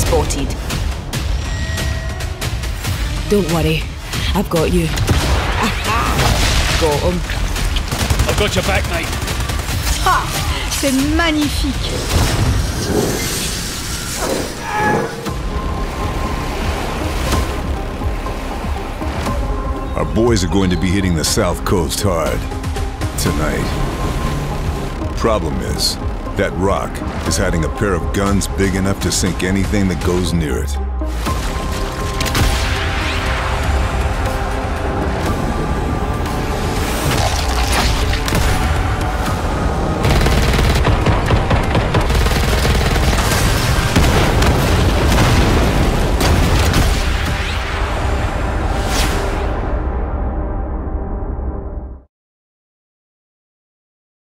spotted. Don't worry, I've got you. Got him. I've got your back, mate. Ha! C'est magnifique. Our boys are going to be hitting the South Coast hard tonight. Problem is, that rock is hiding a pair of guns big enough to sink anything that goes near it.